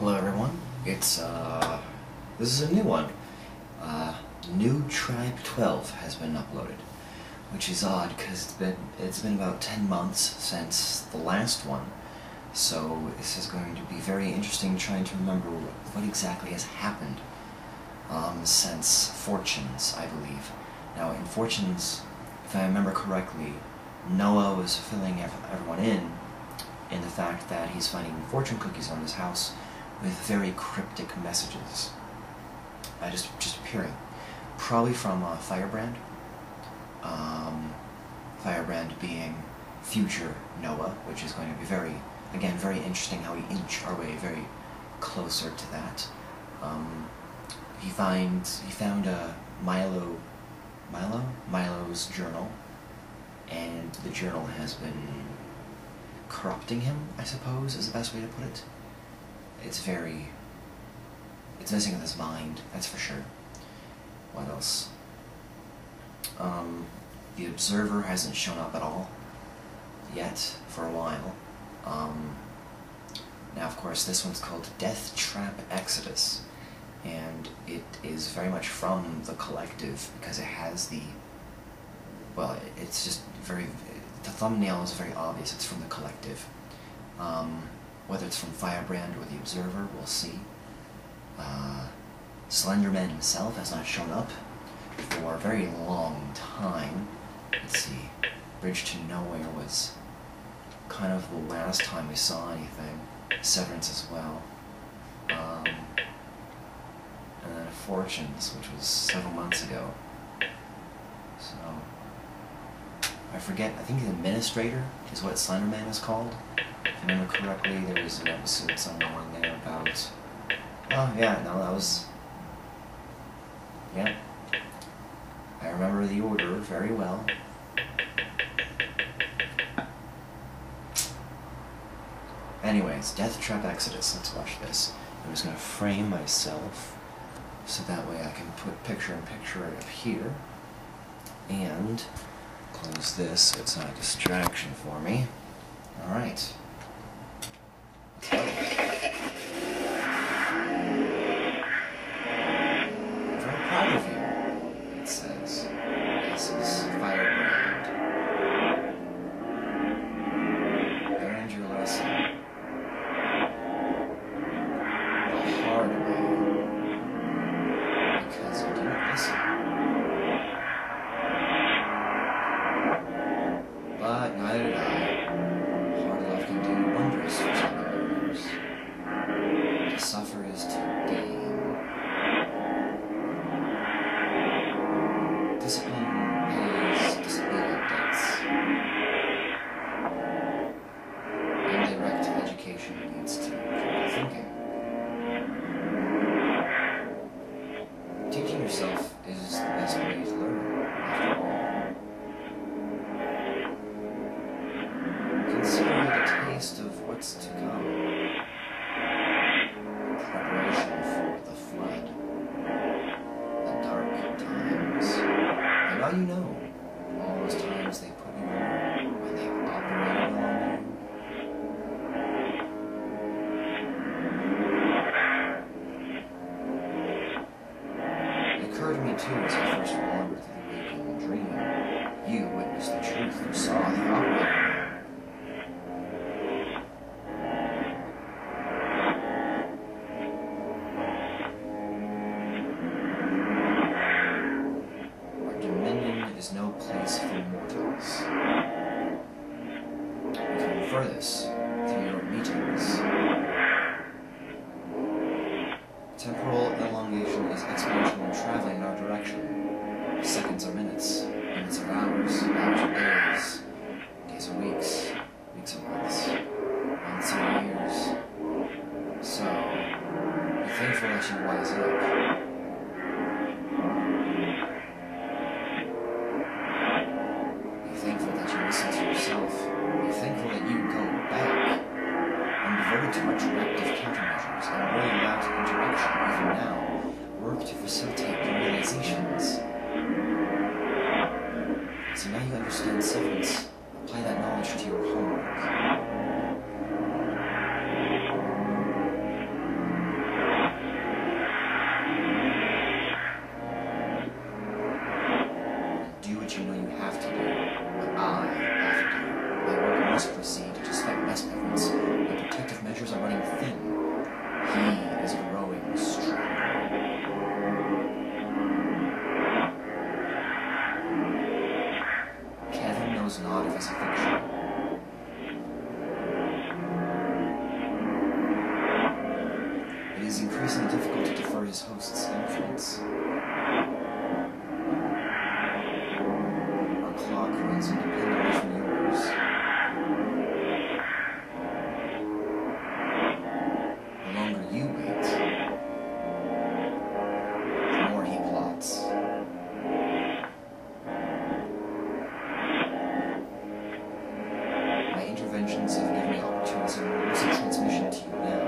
Hello everyone, it's this is a new one. New Tribe 12 has been uploaded, which is odd because it's been about 10 months since the last one, so this is going to be very interesting trying to remember what exactly has happened since Fortunes, I believe. Now in Fortunes, if I remember correctly, Noah was filling everyone in the fact that he's finding fortune cookies on his house with very cryptic messages. Just appearing. Probably from Firebrand. Firebrand being future Noah, which is going to be very interesting how we inch our way very closer to that. He found a Milo's journal, and the journal has been corrupting him, I suppose, is the best way to put it. It's messing with his mind, that's for sure. What else? The Observer hasn't shown up at all yet for a while. Now, of course, this one's called Death Trap Exodus, and it is very much from The Collective because it has the... well, it's just very... the thumbnail is very obvious, it's from The Collective. Whether it's from Firebrand or The Observer, we'll see. Slenderman himself has not shown up for a very long time. Let's see, Bridge to Nowhere was kind of the last time we saw anything. Severance as well. And then Fortunes, which was several months ago. So... I forget, I think The Administrator is what Slenderman is called. If I remember correctly, there was an episode somewhere in there about... oh, yeah, no, that was... yeah. I remember the order very well. Anyways, Death Trap Exodus, let's watch this. I'm just going to frame myself, so that way I can put picture-in-picture right up here. And... close this, it's not a distraction for me. Alright. Very proud of you, it says. This is Firebrand. Learned your lesson. The hard way. Because you didn't listen. But neither did I. Hard love can do wonders for some others. To suffer is to gain. Discipline pays disobedient debts. Indirect education leads to critical thinking. Teaching yourself is the best way to learn, after all. Consider the taste of what's to come. Preparation for the flood. The dark times. And all you know, all those times they put in order when they operated on you. It occurred to me too as I first wandered through the waking dream. You witnessed the truth, you saw the operator. No place for mortals. You can infer this through your meetings. Temporal elongation is exponential traveling in our direction. Seconds are minutes, minutes are hours, hours are days, days are weeks, weeks are months, months are years. So, be thankful that you wise up. Too much reactive countermeasures and really lacked interaction, even now, work to facilitate your realizations. So now you understand severance, apply that knowledge to your homework. it is increasingly difficult to defer his host's influence. Our clock runs independently from the universe. The longer you wait, the more he plots. My interventions have given me opportunities to release a transmission to you now.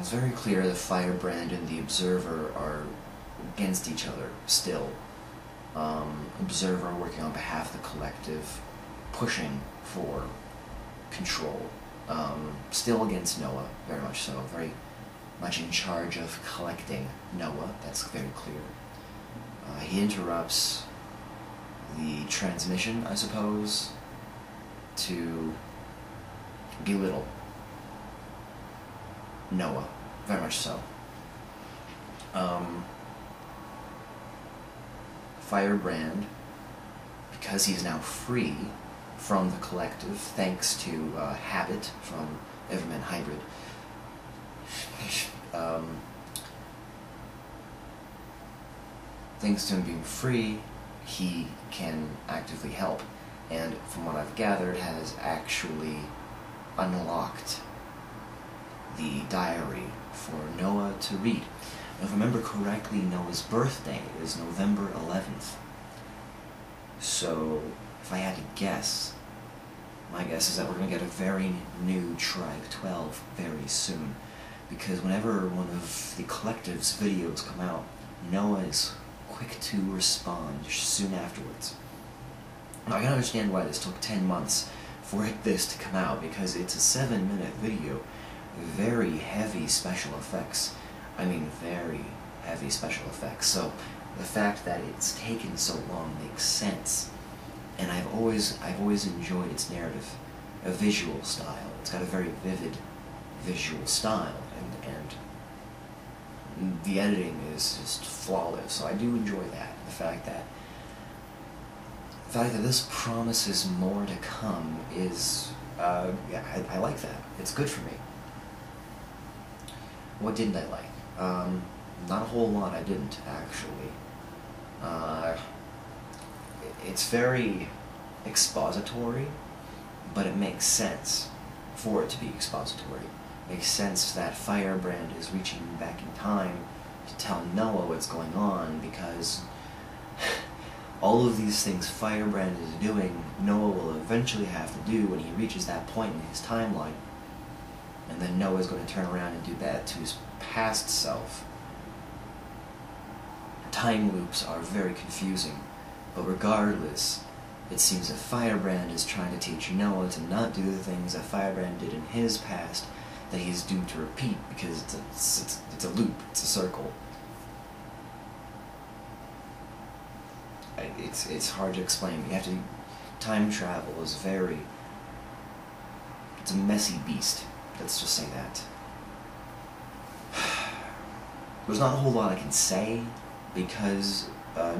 It's very clear that Firebrand and The Observer are against each other still. Observer working on behalf of the Collective, pushing for control. Still against Noah, very much so. Very much in charge of collecting Noah, that's very clear. He interrupts the transmission, I suppose, to belittle Noah, very much so. Firebrand, because he's now free from the Collective, thanks to Habit from Everman Hybrid, thanks to him being free, he can actively help, and from what I've gathered, has actually unlocked the diary for Noah to read. If I remember correctly, Noah's birthday is November 11th. So, if I had to guess, my guess is that we're going to get a very new Tribe 12 very soon. Because whenever one of the Collective's videos come out, Noah is quick to respond soon afterwards. Now, I can understand why this took 10 months for this to come out, because it's a 7-minute video, very heavy special effects. I mean, very heavy special effects, so the fact that it's taken so long makes sense. And I've always enjoyed its narrative, a visual style. It's got a very vivid visual style, and the editing is just flawless, so I do enjoy that. The fact that this promises more to come is, yeah, I like that. It's good for me. What didn't I like? Not a whole lot I didn't, actually. It's very expository, but it makes sense for it to be expository. It makes sense that Firebrand is reaching back in time to tell Noah what's going on, because all of these things Firebrand is doing, Noah will eventually have to do when he reaches that point in his timeline. And then Noah's going to turn around and do that to his past self. Time loops are very confusing, but regardless, it seems that Firebrand is trying to teach Noah to not do the things that Firebrand did in his past that he's doomed to repeat, because it's a loop, it's a circle. It's hard to explain. You have to... Time travel is very... It's a messy beast. Let's just say that. There's not a whole lot I can say, because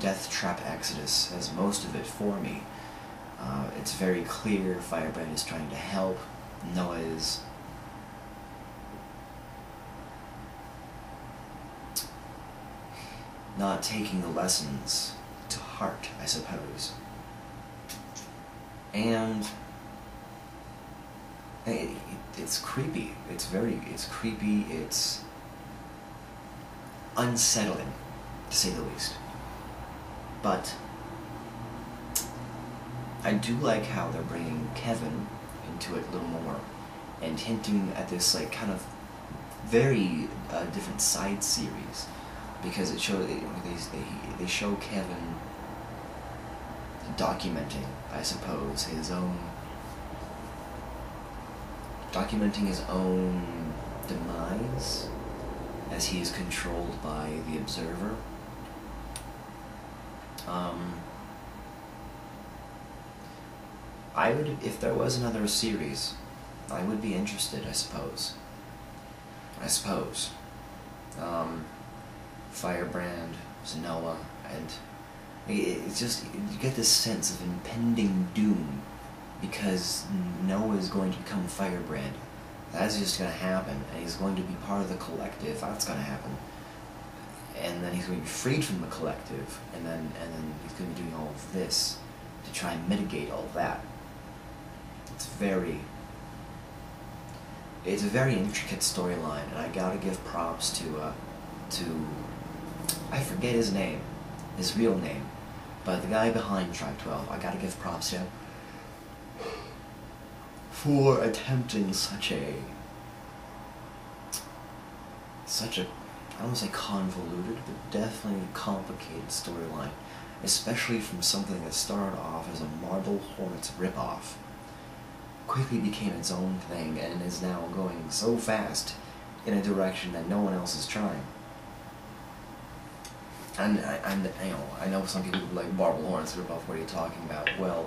Death Trap Exodus has most of it for me. It's very clear Firebrand is trying to help. Noah is... not taking the lessons to heart, I suppose. And... It's creepy. It's creepy, it's unsettling, to say the least. But I do like how they're bringing Kevin into it a little more, and hinting at this, like, kind of very different side series, because it shows, they show Kevin documenting, I suppose, his own demise, as he is controlled by The Observer. I would, if there was another series, I would be interested, I suppose. Firebrand, Noah, and it's just, you get this sense of impending doom, because Noah is going to become Firebrand. That's just going to happen, and he's going to be part of the Collective. That's going to happen. And then he's going to be freed from the Collective, and then he's going to be doing all of this to try and mitigate all that. It's a very intricate storyline, and I gotta give props to I forget his name, his real name, but the guy behind Tribe 12, I gotta give props to him for attempting such a, I don't want to say convoluted, but definitely complicated storyline, especially from something that started off as a Marble Hornets ripoff. quickly became its own thing and is now going so fast in a direction that no one else is trying. And I know some people like Marble Hornets are above what you're talking about. Well,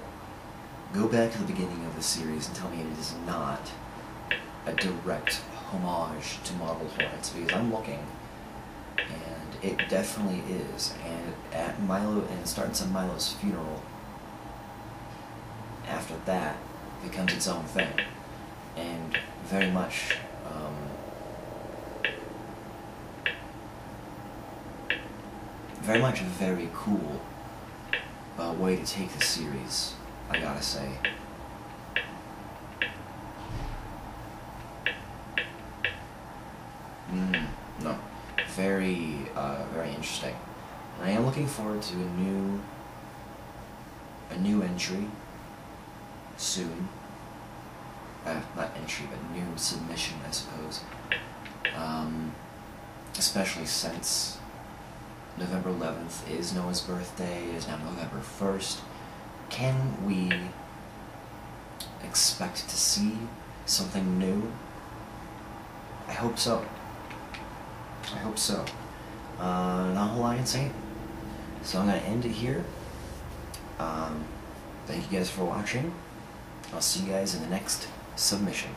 go back to the beginning of the series and tell me it is not a direct homage to Marble Hornets, because I'm looking, and it definitely is. And at Milo, and it starts at Milo's funeral. After that, it becomes its own thing, and very much a very cool way to take this series, I gotta say. No, very interesting. And I am looking forward to a new entry soon. Not entry, but new submission, I suppose. Especially since November 11th is Noah's birthday. It is now November 1st. Can we expect to see something new? I hope so. I hope so. Not a whole lot I can say. So I'm going to end it here. Thank you guys for watching. I'll see you guys in the next submission.